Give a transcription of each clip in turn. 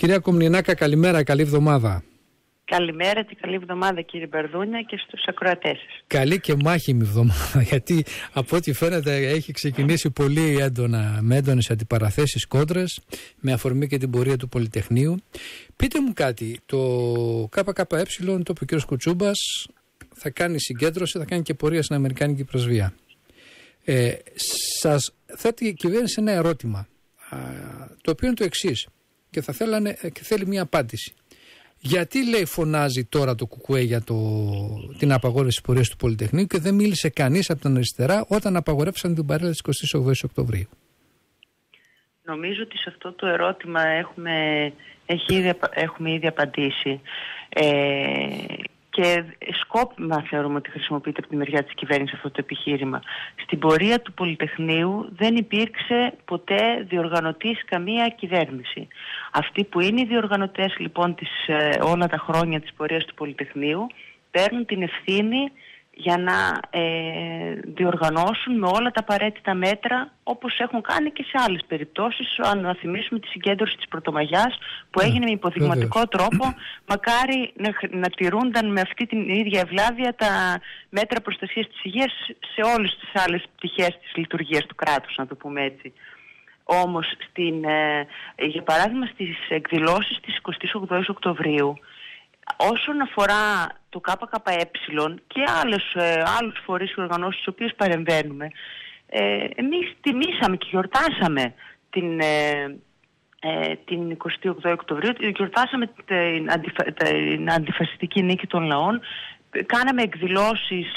Κυρία Κομινινάκα, καλημέρα, καλή εβδομάδα. Καλημέρα και καλή εβδομάδα κύριε Μπερδούνια και στους ακροατές σας. Καλή και μάχημη εβδομάδα, γιατί από ό,τι φαίνεται έχει ξεκινήσει πολύ έντονα, με έντονες αντιπαραθέσεις, κόντρες, με αφορμή και την πορεία του Πολυτεχνείου. Πείτε μου κάτι, το ΚΚΕ, το είπε ο κ. Κουτσούμπας, θα κάνει συγκέντρωση, θα κάνει και πορεία στην Αμερικάνικη Πρεσβεία. Σας θέτει η κυβέρνηση ένα ερώτημα, το οποίο είναι το εξής και θέλει μια απάντηση. Γιατί, λέει, φωνάζει τώρα το ΚΚΕ για την απαγόρευση της πορείας του Πολυτεχνείου και δεν μίλησε κανείς από την αριστερά όταν απαγορεύσαν την παρέλαση της 28ης Οκτωβρίου? Νομίζω ότι σε αυτό το ερώτημα έχουμε ήδη απαντήσει. Και σκόπιμα θεωρούμε ότι χρησιμοποιείται από τη μεριά της κυβέρνησης αυτό το επιχείρημα. Στην πορεία του Πολυτεχνείου δεν υπήρξε ποτέ διοργανωτής καμία κυβέρνηση. Αυτοί που είναι οι διοργανωτές λοιπόν όλα τα χρόνια της πορείας του Πολυτεχνείου παίρνουν την ευθύνη για να διοργανώσουν με όλα τα απαραίτητα μέτρα, όπως έχουν κάνει και σε άλλες περιπτώσεις, αν θυμίσουμε τη συγκέντρωση της Πρωτομαγιάς που έγινε με υποδειγματικό τρόπο, μακάρι να τηρούνταν με αυτή την ίδια ευλάβεια τα μέτρα προστασίας της υγείας σε όλες τις άλλες πτυχές της λειτουργίας του κράτους, να το πούμε έτσι. Όμως, για παράδειγμα, στις εκδηλώσεις της 28ης Οκτωβρίου, όσον αφορά το ΚΚΕ και άλλους φορείς και οργανώσεις στις οποίες παρεμβαίνουμε, εμείς τιμήσαμε και γιορτάσαμε την 28η Οκτωβρίου, γιορτάσαμε την αντιφασιστική νίκη των λαών, κάναμε εκδηλώσεις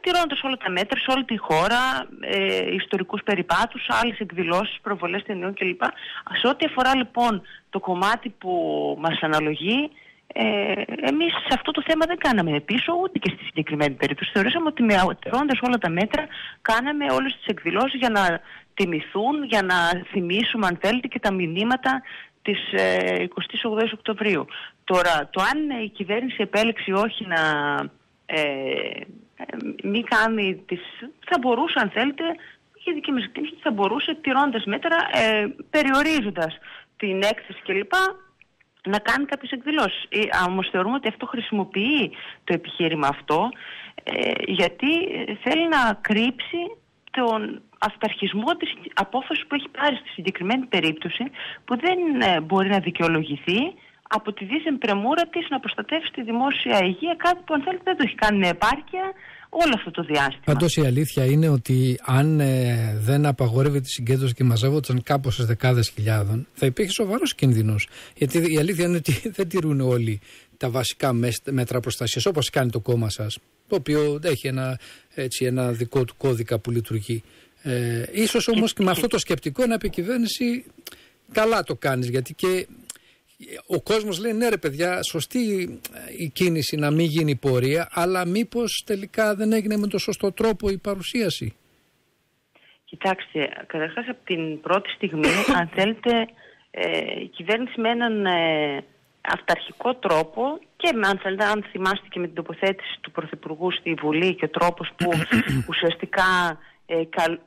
τηρώντας όλα τα μέτρα σε όλη τη χώρα, ιστορικούς περιπάτους, άλλες εκδηλώσεις, προβολές ταινιών κλπ. Σε ό,τι αφορά λοιπόν το κομμάτι που μας αναλογεί, εμείς σε αυτό το θέμα δεν κάναμε πίσω ούτε και στη συγκεκριμένη περίπτωση. Θεωρήσαμε ότι μετρώντας όλα τα μέτρα κάναμε όλες τις εκδηλώσεις για να τιμηθούν, για να θυμίσουμε αν θέλετε και τα μηνύματα της 28ης Οκτωβρίου. Τώρα, το αν η κυβέρνηση επέλεξε όχι να μην κάνει τις... θα μπορούσε αν θέλετε, η δική μας εκτίμηση θα μπορούσε τηρώντας μέτρα, περιορίζοντας την έκθεση κλπ. Να κάνει κάποιες εκδηλώσεις. Όμως θεωρούμε ότι αυτό χρησιμοποιεί το επιχείρημα αυτό, γιατί θέλει να κρύψει τον αυταρχισμό της απόφασης που έχει πάρει στη συγκεκριμένη περίπτωση, που δεν μπορεί να δικαιολογηθεί από τη δίθεν πρεμούρα της να προστατεύσει τη δημόσια υγεία, κάτι που αν θέλετε δεν το έχει κάνει με επάρκεια όλο αυτό το διάστημα. Πάντως η αλήθεια είναι ότι αν δεν απαγορεύεται τη συγκέντρωση και μαζεύονταν κάπως στις δεκάδες χιλιάδων, θα υπήρχε σοβαρός κίνδυνος. Γιατί η αλήθεια είναι ότι δεν τηρούν όλοι τα βασικά μέτρα προστασίας, όπως κάνει το κόμμα σας, το οποίο έχει ένα δικό του κώδικα που λειτουργεί. Ίσως όμως και με αυτό το σκεπτικό να πει η κυβέρνηση, καλά το κάνεις, γιατί και ο κόσμος λέει ναι ρε παιδιά, σωστή η κίνηση να μην γίνει πορεία, αλλά μήπως τελικά δεν έγινε με τον σωστό τρόπο η παρουσίαση? Κοιτάξτε, καταρχάς από την πρώτη στιγμή αν θέλετε η κυβέρνηση με έναν αυταρχικό τρόπο και αν θυμάστε και με την τοποθέτηση του Πρωθυπουργού στη Βουλή και ο τρόπος που ουσιαστικά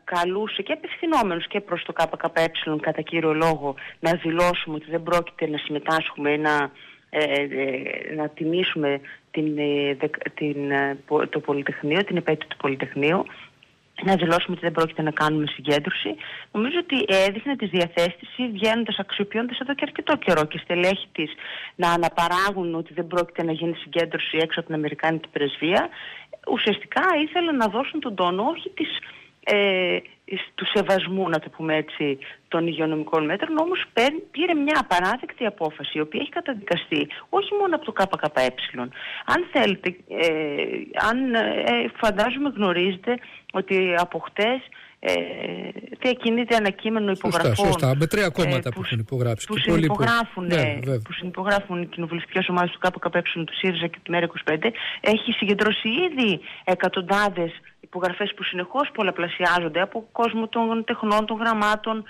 καλούσε και απευθυνόμενους και προς το ΚΚΕ κατά κύριο λόγο να δηλώσουμε ότι δεν πρόκειται να συμμετάσχουμε ή να τιμήσουμε το Πολυτεχνείο, την επέτειο του Πολυτεχνείου, να δηλώσουμε ότι δεν πρόκειται να κάνουμε συγκέντρωση. Νομίζω ότι έδειχνε τις διαθέσεις της, βγαίνοντας αξιοποιώντας εδώ και αρκετό καιρό και στελέχη της να αναπαράγουν ότι δεν πρόκειται να γίνει συγκέντρωση έξω από την Αμερικάνικη Πρεσβεία. Ουσιαστικά ήθελαν να δώσουν τον τόνο όχι του σεβασμού, να το πούμε έτσι, των υγειονομικών μέτρων, όμως πήρε μια απαράδεκτη απόφαση, η οποία έχει καταδικαστεί όχι μόνο από το ΚΚΕ. Αν θέλετε, φαντάζομαι γνωρίζετε ότι από χτες διακινείται ένα κείμενο υπογραφών. Σωστά, με τρία κόμματα που έχουν υπογράψει. Που συνυπογράφουν οι κοινοβουλευτικές ομάδες του ΚΚΕ, του ΣΥΡΙΖΑ και του ΜΕΡΗ 25. Έχει συγκεντρώσει ήδη εκατοντάδες υπογραφές που συνεχώς πολλαπλασιάζονται από κόσμο των τεχνών, των γραμμάτων,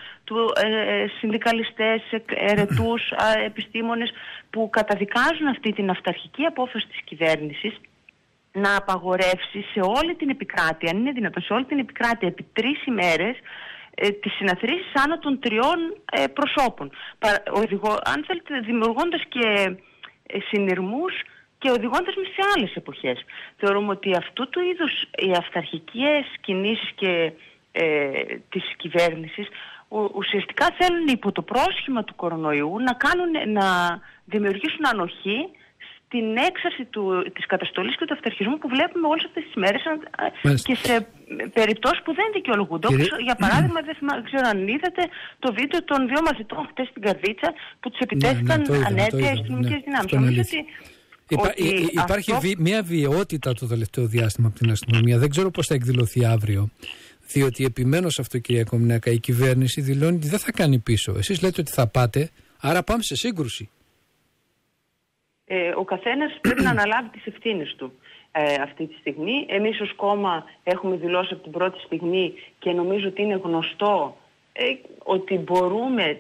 συνδικαλιστές, ερετούς, επιστήμονες που καταδικάζουν αυτή την αυταρχική απόφαση της κυβέρνησης να απαγορεύσει σε όλη την επικράτεια, αν είναι δυνατόν, σε όλη την επικράτεια επί 3 ημέρες τις συναθροίσεις άνω των 3 προσώπων. Αν θέλετε, δημιουργώντας και συνειρμούς και οδηγώντας με σε άλλες εποχές. Θεωρούμε ότι αυτού του είδους οι αυταρχικές κινήσεις και της κυβέρνησης ουσιαστικά θέλουν υπό το πρόσχημα του κορονοϊού να δημιουργήσουν ανοχή στην έξαρση της καταστολής και του αυταρχισμού που βλέπουμε όλες αυτές τις μέρες. Μάλιστα. Και σε περιπτώσεις που δεν δικαιολογούνται. Για παράδειγμα, δεν ξέρω αν είδατε το βίντεο των 2 μαθητών χτες στην Καρδίτσα που τους επιτέθηκαν ανέτεια οι αστυνομικές δυνάμεις. Νομίζω ότι υπάρχει μια βιαιότητα το τελευταίο διάστημα από την αστυνομία. Δεν ξέρω πώς θα εκδηλωθεί αύριο. Διότι επιμένω σε αυτό, κυρία Κομινινάκα, η κυβέρνηση δηλώνει ότι δεν θα κάνει πίσω. Εσείς λέτε ότι θα πάτε, άρα πάμε σε σύγκρουση. Ο καθένας πρέπει να αναλάβει τις ευθύνες του αυτή τη στιγμή. Εμείς ως κόμμα έχουμε δηλώσει από την πρώτη στιγμή και νομίζω ότι είναι γνωστό ότι μπορούμε,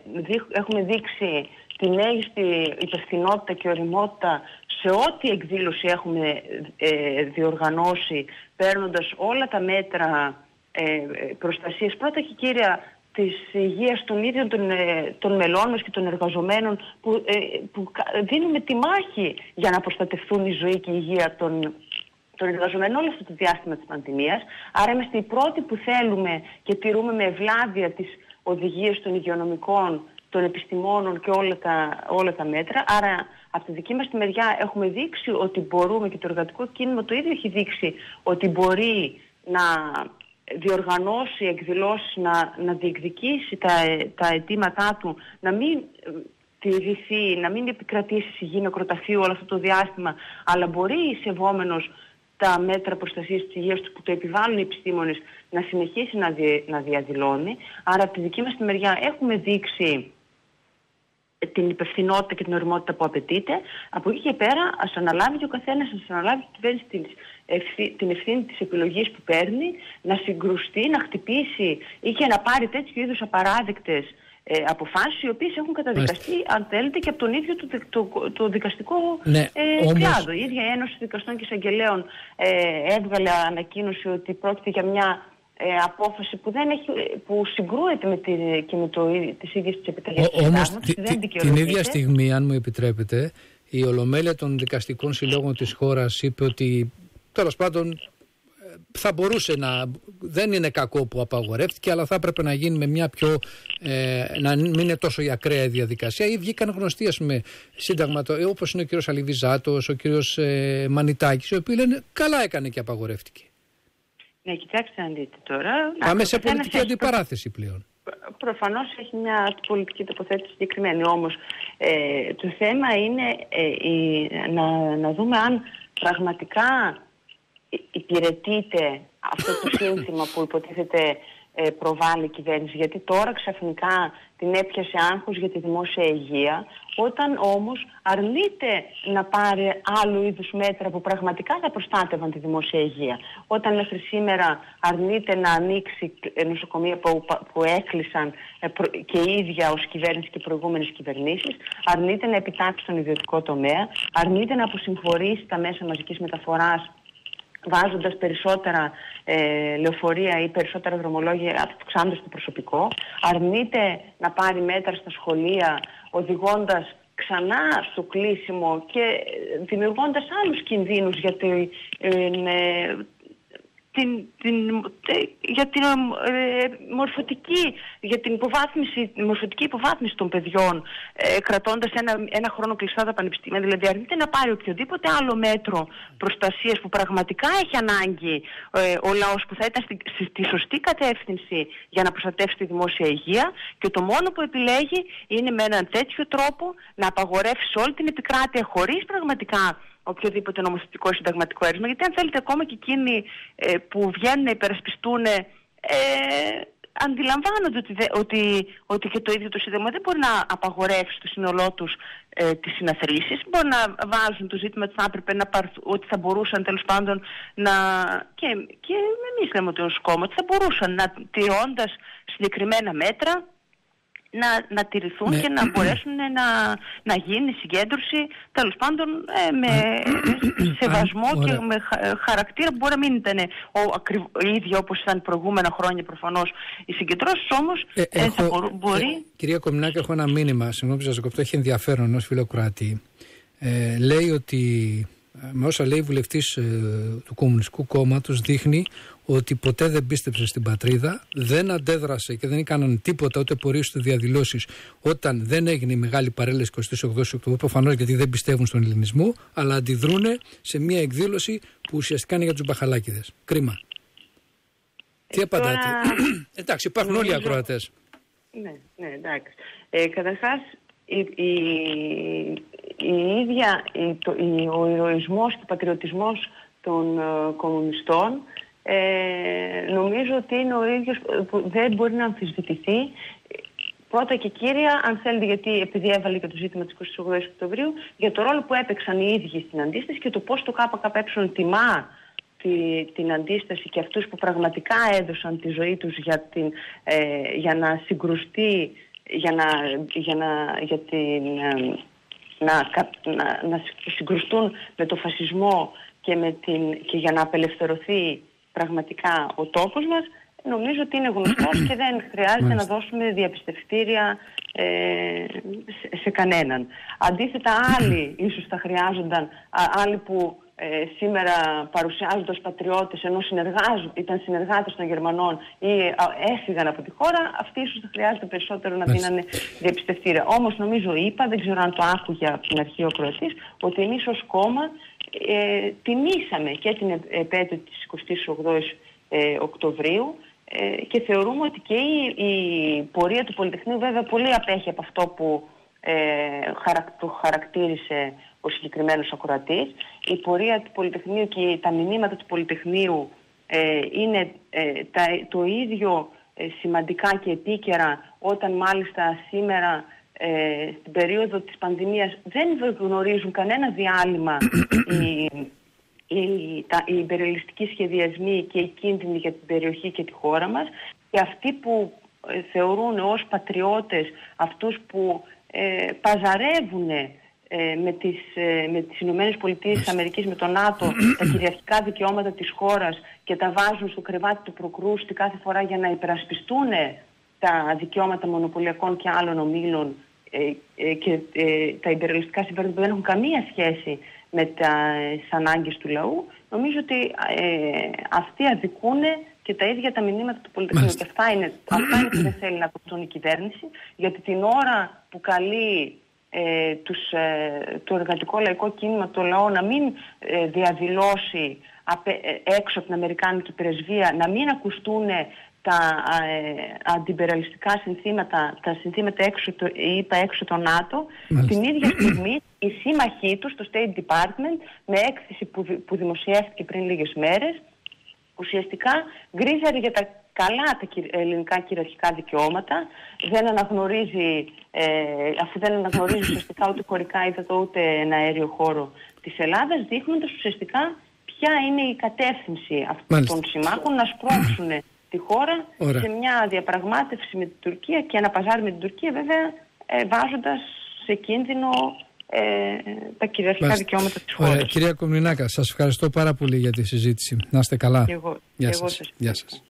έχουμε δείξει τη μέγιστη υπευθυνότητα και ωριμότητα σε ό,τι εκδήλωση έχουμε διοργανώσει, παίρνοντας όλα τα μέτρα προστασίας, πρώτα και κύρια της υγείας των ίδιων των μελών μας και των εργαζομένων που δίνουμε τη μάχη για να προστατευτούν η ζωή και η υγεία των εργαζομένων όλο αυτό το διάστημα της πανδημίας. Άρα είμαστε οι πρώτοι που θέλουμε και τηρούμε με ευλάβεια τις οδηγίες των υγειονομικών, των επιστημόνων και όλα τα μέτρα. Άρα από τη δική μας τη μεριά έχουμε δείξει ότι μπορούμε και το εργατικό κίνημα το ίδιο έχει δείξει ότι μπορεί να διοργανώσει εκδηλώσεις, να διεκδικήσει τα αιτήματά του, να μην τηρηθεί, να μην επικρατήσει συγγύη νεκροταφείου όλο αυτό το διάστημα, αλλά μπορεί σεβόμενος τα μέτρα προστασίας της υγείας του που το επιβάλλουν οι επιστήμονες να συνεχίσει να διαδηλώνει. Άρα από τη δική μας τη μεριά έχουμε δείξει την υπευθυνότητα και την ωριμότητα που απαιτείται. Από εκεί και πέρα ας αναλάβει και ο καθένας, ας αναλάβει και η κυβέρνηση την ευθύνη της επιλογής που παίρνει, να συγκρουστεί, να χτυπήσει ή και να πάρει τέτοιου είδους απαράδεκτες αποφάσεις, οι οποίες έχουν καταδικαστεί, αν θέλετε, και από τον ίδιο το δικαστικό κλάδο. Η ίδια Ένωση Δικαστών και Εισαγγελέων έβγαλε ανακοίνωση ότι πρόκειται για μια απόφαση που συγκρούεται με τις ίδιες τις επιταγές του συντάγματος, δεν δικαιολογείται. Την ίδια στιγμή, αν μου επιτρέπετε, η Ολομέλεια των Δικαστικών Συλλόγων της χώρας είπε ότι τέλος πάντων θα μπορούσε δεν είναι κακό που απαγορεύτηκε, αλλά θα έπρεπε να γίνει με μια πιο να μην είναι τόσο η ακραία διαδικασία. Ή βγήκαν γνωστοί, ας πούμε, όπως είναι ο κύριος Αλιβιζάτος, ο κύριος Μανιτάκης, οι οποίοι λένε καλά έκανε και απαγορεύτηκε. Ναι, κοιτάξτε να δείτε τώρα. Πάμε σε πολιτική αντιπαράθεση πλέον. Προφανώς έχει μια πολιτική τοποθέτηση συγκεκριμένη. Όμως το θέμα είναι να δούμε αν πραγματικά υπηρετείται αυτό το σύνθημα που υποτίθεται προβάλλει η κυβέρνηση. Γιατί τώρα ξαφνικά την έπιασε άγχος για τη δημόσια υγεία, όταν όμως αρνείται να πάρει άλλου είδους μέτρα που πραγματικά θα προστάτευαν τη δημόσια υγεία. Όταν μέχρι σήμερα αρνείται να ανοίξει νοσοκομεία που έκλεισαν και η ίδια ως κυβέρνηση και προηγούμενες κυβερνήσεις, αρνείται να επιτάξει τον ιδιωτικό τομέα, αρνείται να αποσυμφορήσει τα μέσα μαζικής μεταφοράς βάζοντας περισσότερα λεωφορεία ή περισσότερα δρομολόγια, αυξάνοντας το προσωπικό, αρνείται να πάρει μέτρα στα σχολεία, οδηγώντας ξανά στο κλείσιμο και δημιουργώντας άλλους κινδύνους για την μορφωτική υποβάθμιση των παιδιών, κρατώντας ένα χρόνο κλειστά τα πανεπιστήμια. Δηλαδή αρνείται να πάρει οποιοδήποτε άλλο μέτρο προστασίας που πραγματικά έχει ανάγκη ο λαός, που θα ήταν στη σωστή κατεύθυνση για να προστατεύσει τη δημόσια υγεία, και το μόνο που επιλέγει είναι με έναν τέτοιο τρόπο να απαγορεύσει όλη την επικράτεια χωρίς πραγματικά οποιοδήποτε νομοθετικό συνταγματικό έρισμα. Γιατί αν θέλετε, ακόμα και εκείνοι που βγαίνουν να υπερασπιστούν αντιλαμβάνονται ότι και το ίδιο το Σύνταγμα δεν μπορεί να απαγορεύσει στο σύνολό τους τις συναθροίσεις. Μπορεί να βάζουν το ζήτημα ότι θα έπρεπε να ότι θα μπορούσαν τέλος πάντων να. Και εμείς λέμε ότι ως κόμμα ότι θα μπορούσαν, να τηρώντας συγκεκριμένα μέτρα, να τηρηθούν, ναι, και να μπορέσουν να γίνει συγκέντρωση, τέλος πάντων, με σεβασμό και με χαρακτήρα που μπορεί να μην ήταν ίδιο όπως ήταν προηγούμενα χρόνια προφανώς οι συγκεντρώσεις, όμως μπορεί... Κυρία Κομινινάκη, έχω ένα μήνυμα, συγγνώμη που σας κοπτώ, έχει ενδιαφέρον ενός φιλοκράτη. Λέει ότι με όσα λέει βουλευτής του Κομμουνιστικού Κόμματος δείχνει ότι ποτέ δεν πίστεψε στην πατρίδα, δεν αντέδρασε και δεν έκαναν τίποτα ούτε πορείες του διαδηλώσεις όταν δεν έγινε η μεγάλη παρέλαση 28 Οκτωβρίου, προφανώς γιατί δεν πιστεύουν στον ελληνισμό, αλλά αντιδρούνε σε μια εκδήλωση που ουσιαστικά είναι για τους μπαχαλάκηδες. Κρίμα. Τι απαντάτε? Εντάξει, υπάρχουν όλοι οι ακροατές. Ναι, εντάξει. Καταρχάς, ο ηρωισμός και ο πατριωτισμός των κομμουνιστών νομίζω ότι είναι ο ίδιος, δεν μπορεί να αμφισβητηθεί. Πρώτα και κύρια, αν θέλετε, γιατί επειδή έβαλε και το ζήτημα της 28 Οκτωβρίου, για το ρόλο που έπαιξαν οι ίδιοι στην αντίσταση και το πώς το ΚΚΕ τιμά την αντίσταση και αυτούς που πραγματικά έδωσαν τη ζωή τους για να συγκρουστεί, να συγκρουστούν με το φασισμό και για να απελευθερωθεί πραγματικά ο τόπος μας, νομίζω ότι είναι γνωστός και δεν χρειάζεται να δώσουμε διαπιστευτήρια σε κανέναν. Αντίθετα, άλλοι ίσως θα χρειάζονταν, άλλοι που σήμερα παρουσιάζονται ως πατριώτες ενώ ήταν συνεργάτες των Γερμανών ή έφυγαν από τη χώρα, αυτοί ίσως θα χρειάζεται περισσότερο να δίνανε διαπιστευτήρια. Όμως νομίζω δεν ξέρω αν το άκουγε από την αρχή ο Κροατής, ότι εμείς ως κόμμα τιμήσαμε και την επέτειο της 28ης Οκτωβρίου και θεωρούμε ότι και η πορεία του Πολυτεχνείου βέβαια πολύ απέχει από αυτό που χαρακτήρισε ο συγκεκριμένος ακροατής. Η πορεία του Πολυτεχνείου και τα μηνύματα του Πολυτεχνείου είναι το ίδιο σημαντικά και επίκαιρα, όταν μάλιστα σήμερα στην περίοδο της πανδημίας δεν γνωρίζουν κανένα διάλειμμα οι υπερελιστικοί σχεδιασμοί και οι κίνδυνοι για την περιοχή και τη χώρα μας, και αυτοί που θεωρούν ως πατριώτες αυτούς που παζαρεύουν με τις Ηνωμένες Πολιτείες της Αμερικής, με το ΝΑΤΟ, τα κυριαρχικά δικαιώματα της χώρας και τα βάζουν στο κρεβάτι του προκρούστη κάθε φορά για να υπερασπιστούν τα δικαιώματα μονοπωλιακών και άλλων ομίλων και τα υπερελιστικά συμφέροντα που δεν έχουν καμία σχέση με τις ανάγκες του λαού, νομίζω ότι αυτοί αδικούν και τα ίδια τα μηνύματα του Πολυτεχνείου. Και αυτά είναι που δεν θέλει να ακολουθούν η κυβέρνηση, γιατί την ώρα που καλεί το εργατικό λαϊκό κίνημα, το λαό, να μην διαδηλώσει έξω από την Αμερικάνικη πρεσβεία, να μην ακουστούν τα αντιπεραλιστικά συνθήματα, τα συνθήματα έξω το ΝΑΤΟ, την ίδια στιγμή οι σύμμαχοί τους, το State Department, με έκθεση που δημοσιεύτηκε πριν λίγες μέρες, ουσιαστικά γκρίζαρε για τα καλά τα ελληνικά κυριαρχικά δικαιώματα, αφού δεν αναγνωρίζει ουσιαστικά ούτε χωρικά ύδατα ούτε ένα αέριο χώρο της Ελλάδας, δείχνοντας ουσιαστικά ποια είναι η κατεύθυνση αυτών των συμμάχων, να σπρώξουν τη χώρα σε μια διαπραγμάτευση με την Τουρκία και ένα παζάρι με την Τουρκία, βέβαια βάζοντας σε κίνδυνο τα κυριαρχικά δικαιώματα της χώρας. Κυρία Κομινινάκα, σας ευχαριστώ πάρα πολύ για τη συζήτηση. Να είστε καλά. Και εγώ σας. Γεια σας.